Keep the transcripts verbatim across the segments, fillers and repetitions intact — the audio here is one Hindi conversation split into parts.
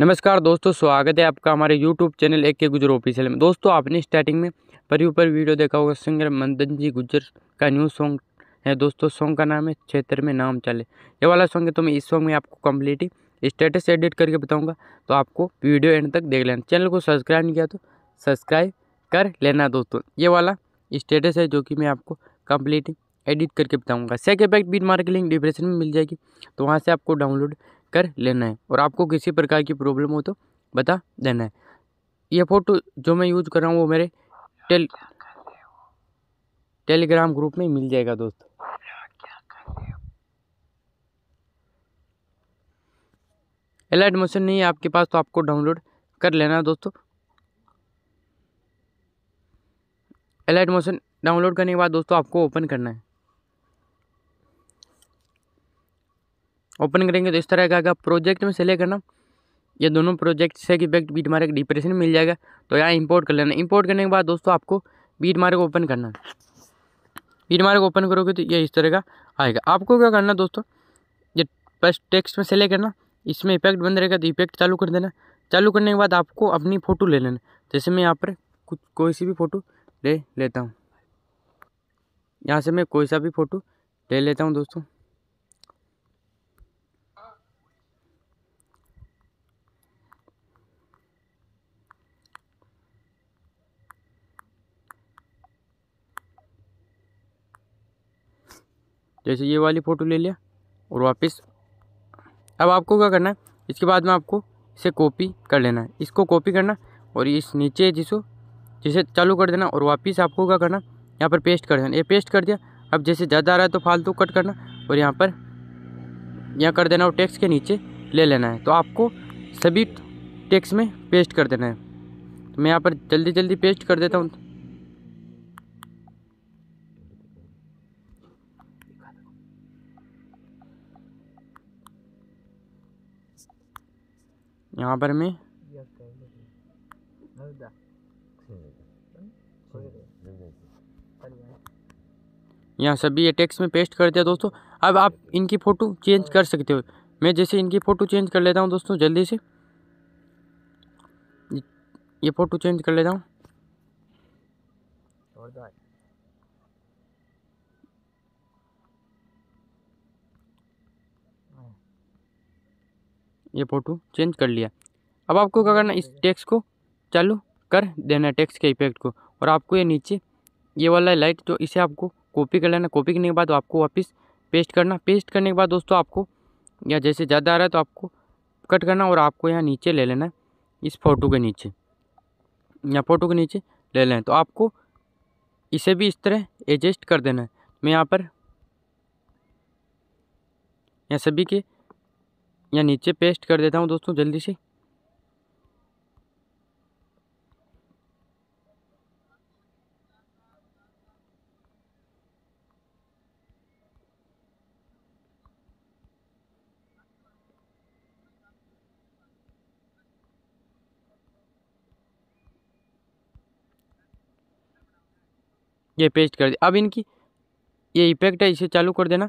नमस्कार दोस्तों, स्वागत है आपका हमारे YouTube चैनल एक के गुजर ऑफिशियल में। दोस्तों, आपने स्टार्टिंग में पर ऊपर वीडियो देखा होगा, सिंगर मंदन जी गुजर का न्यू सॉन्ग है। दोस्तों, सॉन्ग का नाम है क्षेत्र में नाम चले। ये वाला सॉन्ग है, तो मैं इस सॉन्ग में आपको कंप्लीट स्टेटस एडिट करके बताऊंगा, तो आपको वीडियो एंड तक देख लेना। चैनल को सब्सक्राइब नहीं किया तो सब्सक्राइब कर लेना। दोस्तों, ये वाला स्टेटस है जो कि मैं आपको कंप्लीट एडिट करके बताऊँगा। सेक इफेक्ट बीट मार के लिंक डिस्क्रिप्शन में मिल जाएगी, तो वहाँ से आपको डाउनलोड कर लेना है। और आपको किसी प्रकार की प्रॉब्लम हो तो बता देना है। ये फ़ोटो जो मैं यूज कर रहा हूँ वो मेरे टेल टेलीग्राम ग्रुप में मिल जाएगा। दोस्तों, एलाइट मोशन नहीं है आपके पास तो आपको डाउनलोड कर लेना। दोस्तों, एलाइट मोशन डाउनलोड करने के बाद दोस्तों आपको ओपन करना है। ओपन करेंगे तो इस तरह का आएगा। प्रोजेक्ट में सेलेक्ट करना, ये दोनों प्रोजेक्ट से कि बैक बीट मार्क डिप्रेशन मिल जाएगा, तो यहाँ इंपोर्ट कर लेना। इंपोर्ट करने के बाद दोस्तों आपको बीट मार्क ओपन करना। बीट मार्क ओपन करोगे तो ये इस तरह का आएगा। आपको क्या करना दोस्तों, ये फर्स्ट टेक्स्ट में सेलेक्ट करना, इसमें इफेक्ट बंद रहेगा तो इफेक्ट चालू कर देना। चालू करने के बाद आपको अपनी फ़ोटो ले लेना। जैसे मैं यहाँ पर कुछ कोई सी भी फ़ोटो ले लेता हूँ, यहाँ से मैं कोई सा भी फ़ोटो ले लेता हूँ। दोस्तों, जैसे ये वाली फ़ोटो ले लिया और वापस। अब आपको क्या करना है, इसके बाद में आपको इसे कॉपी कर लेना है। इसको कॉपी करना और इस नीचे जिसको जिसे चालू कर देना और वापस आपको क्या करना, यहाँ पर पेस्ट कर देना। ये पेस्ट कर दिया। अब जैसे ज़्यादा आ रहा है तो फालतू कट करना और यहाँ पर यहाँ कर देना और टेक्स्ट के नीचे ले लेना है। तो आपको सभी टेक्स्ट में पेस्ट कर देना है। तो मैं यहाँ पर जल्दी जल्दी पेस्ट कर देता हूँ। यहाँ पर मैं यहाँ सभी ये टेक्स्ट में पेस्ट कर दिया। दोस्तों, अब आप इनकी फ़ोटो चेंज कर सकते हो। मैं जैसे इनकी फ़ोटो चेंज कर लेता हूँ। दोस्तों, जल्दी से ये फ़ोटो चेंज कर लेता हूँ। ये फ़ोटो चेंज कर लिया। अब आपको क्या करना, इस टेक्स्ट को चालू कर देना, टेक्स्ट के इफेक्ट को। और आपको ये नीचे ये वाला लाइट जो इसे आपको कॉपी कर लेना। कॉपी करने के बाद आपको वापस पेस्ट करना। पेस्ट करने के बाद दोस्तों आपको या जैसे ज़्यादा आ रहा है तो आपको कट करना और आपको यहाँ नीचे ले लेना, इस फ़ोटो के नीचे या फ़ोटो के नीचे ले लें। तो आपको इसे भी इस तरह एडजस्ट कर देना है। मैं यहाँ पर यहाँ सभी के यहाँ नीचे पेस्ट कर देता हूँ। दोस्तों, जल्दी से ये पेस्ट कर दिया। अब इनकी ये इफेक्ट है, इसे चालू कर देना,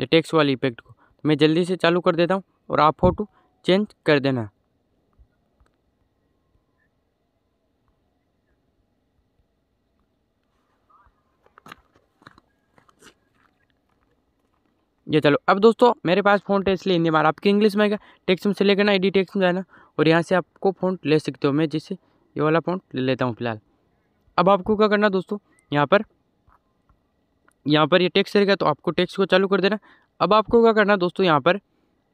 ये टेक्स्ट वाली इफेक्ट को मैं जल्दी से चालू कर देता हूँ। और आप फोटो चेंज कर देना, ये चलो। अब दोस्तों मेरे पास फ़ॉन्ट है इसलिए हिंदी में, आपके इंग्लिश में आएगा। टेक्स्ट में से लेकर ना एडिट टेक्स्ट में जाना और यहाँ से आपको फ़ॉन्ट ले सकते हो। मैं जिससे ये वाला फ़ॉन्ट ले लेता हूँ फिलहाल। अब आपको क्या करना दोस्तों, यहाँ पर यहाँ पर ये टेक्स्ट रहेगा तो आपको टेक्स्ट को चालू कर देना। अब आपको क्या करना दोस्तों, यहाँ पर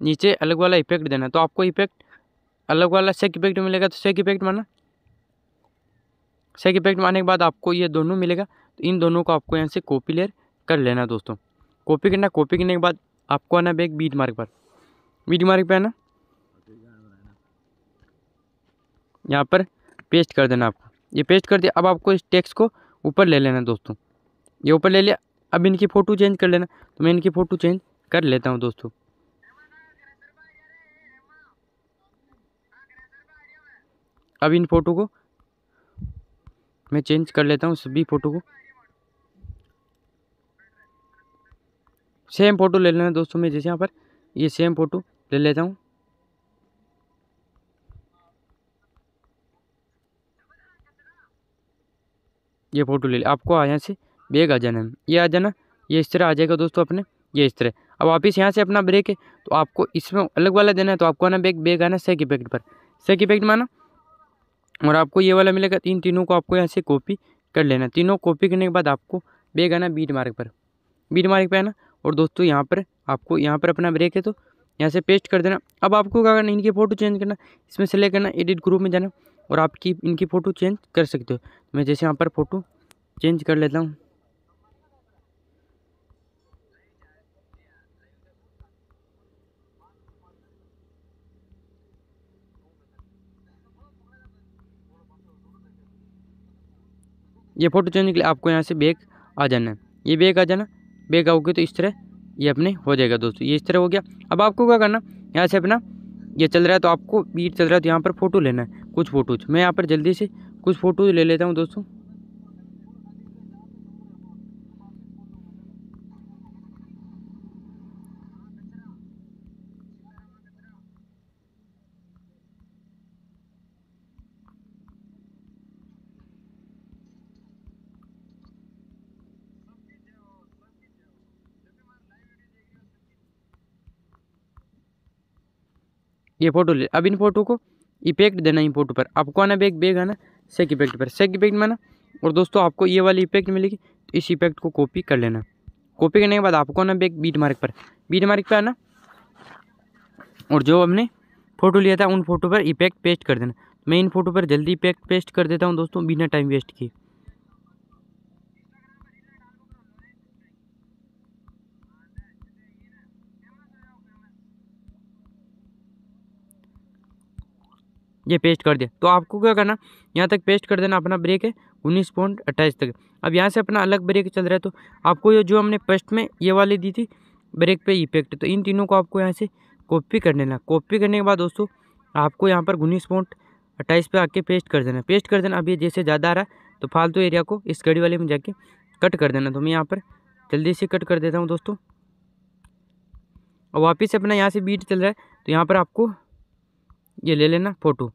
नीचे अलग वाला इफेक्ट देना, तो आपको इफेक्ट अलग वाला सेक इफेक्ट मिलेगा, तो सेक इफेक्ट माना। सेक इफेक्ट मारने के बाद आपको ये दोनों मिलेगा, तो इन दोनों को आपको यहाँ से कॉपी लेयर कर लेना दोस्तों। कॉपी करना, कॉपी करने के बाद आपको आना बैक बीट मार्क पर, बीट मार्क पर आना, यहाँ पर पेस्ट कर देना आपको। ये पेस्ट कर दिया। अब आपको इस टेक्स्ट को ऊपर ले लेना दोस्तों, ये ऊपर ले लिया। अब इनकी फ़ोटो चेंज कर लेना, तो मैं इनकी फ़ोटो चेंज कर लेता हूँ दोस्तों। अब इन फ़ोटो को मैं चेंज कर लेता हूँ, सभी फ़ोटो को सेम फ़ोटो ले लेना दोस्तों। मैं जैसे यहाँ पर ये सेम फ़ोटो ले लेता हूँ, ये फ़ोटो ले ले। आपको यहाँ से बैग आ जाना, ये आ जाना, ये इस तरह आ जाएगा दोस्तों अपने, ये इस तरह। अब वापिस यहाँ से अपना ब्रेक है तो आपको इसमें अलग वाला देना है, तो आपको आना बैग बैग आना सेक इफेक्ट पर, सेक इफेक्ट में आना और आपको ये वाला मिलेगा। इन तीनों को आपको यहाँ से कॉपी कर लेना। तीनों कॉपी करने के बाद आपको बैग आना बीट मार्क पर, बीट मार्क पर आना और दोस्तों यहाँ पर आपको यहाँ पर अपना ब्रेक है तो यहाँ से पेस्ट कर देना। अब आपको क्या करना, इनकी फ़ोटो चेंज करना, इसमें सेलेक्ट करना, एडिट ग्रुप में जाना और आपकी इनकी फ़ोटो चेंज कर सकते हो। मैं जैसे यहाँ पर फ़ोटो चेंज कर लेता हूँ, ये फ़ोटो चेंज के लिए आपको यहाँ से बैक आ जाना है, ये बैक आ जाना। बैक आओगे तो इस तरह ये अपने हो जाएगा दोस्तों, ये इस तरह हो गया। अब आपको क्या करना, यहाँ से अपना ये चल रहा है तो आपको बीट चल रहा है तो यहाँ पर फ़ोटो लेना है, कुछ फ़ोटोज। मैं यहाँ पर जल्दी से कुछ फ़ोटो ले लेता हूँ दोस्तों। ये फ़ोटो ले, अब इन फ़ोटो को इफेक्ट देना, इन फोटो पर आपको आना बैग बैग आना सेक इफेक्ट पर, सेक इफेक्ट में आना और दोस्तों आपको ये वाली इफेक्ट मिलेगी, तो इस इफेक्ट को कॉपी कर लेना। कॉपी करने के बाद आपको आना बैग बीट मार्क पर, बीट मार्क पर आना और जो हमने फ़ोटो लिया था उन फोटो पर इफेक्ट पेस्ट कर देना। मैं इन फोटो पर जल्दी इफेक्ट पेस्ट कर देता हूँ दोस्तों बिना टाइम वेस्ट किए। ये पेस्ट कर दिया, तो आपको क्या करना, यहाँ तक पेस्ट कर देना। अपना ब्रेक है उन्नीस पॉइंट अट्ठाईस तक। अब यहाँ से अपना अलग ब्रेक चल रहा है, तो आपको ये जो हमने फर्स्ट में ये वाली दी थी ब्रेक पे इफेक्ट, तो इन तीनों को आपको यहाँ से कॉपी कर लेना। कॉपी करने के बाद दोस्तों आपको यहाँ पर उन्नीस पॉइंट अट्ठाईस पर आके पेस्ट कर देना, पेस्ट कर देना। अब ये जैसे ज़्यादा आ रहा है तो फालतू एरिया को इस गड़ी वाले में जाके कट कर देना, तो मैं यहाँ पर जल्दी से कट कर देता हूँ दोस्तों। और वापस अपना यहाँ से बीट चल रहा है तो यहाँ पर आपको ये ले लेना फ़ोटो,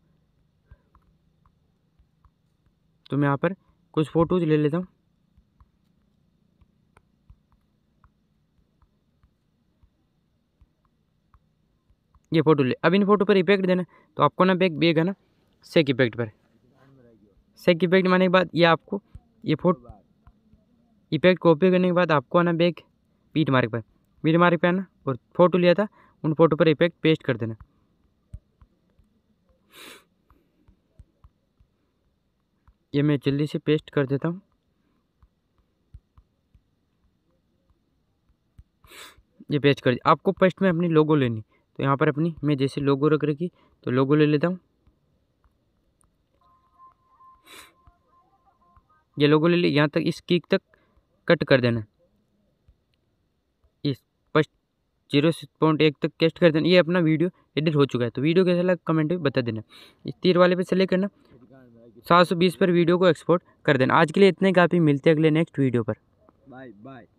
तो मैं यहाँ पर कुछ फ़ोटोज ले लेता हूँ। ये फ़ोटो ले, अब इन फ़ोटो पर इफेक्ट देना, तो आपको ना बैक बैग है ना सेक इफेक्ट पर, सेक इफेक्ट मारने के बाद ये आपको ये फोटो इफेक्ट कॉपी करने के बाद आपको आना बैक बीट मार्क पर, बीट मार्क पर आना और फ़ोटो लिया था उन फोटो पर इफेक्ट पेस्ट कर देना। ये मैं जल्दी से पेस्ट कर देता हूँ, ये पेस्ट कर दिया। आपको फर्स्ट में अपनी लोगो लेनी, तो यहाँ पर अपनी मैं जैसे लोगो रख रखी तो लोगो ले लेता हूँ। ये लोगो ले ली, यहाँ तक इस किक तक कट कर देना, इस फर्स्ट जीरो पॉइंट एक तक पेस्ट कर देना। ये अपना वीडियो एडिट हो चुका है, तो वीडियो कैसा लगा कमेंट में बता देना। इस तीर वाले पे सेलेक्ट करना, सात सौ बीस पर वीडियो को एक्सपोर्ट कर देना। आज के लिए इतने काफ़ी, मिलते हैं अगले नेक्स्ट वीडियो पर। Bye bye.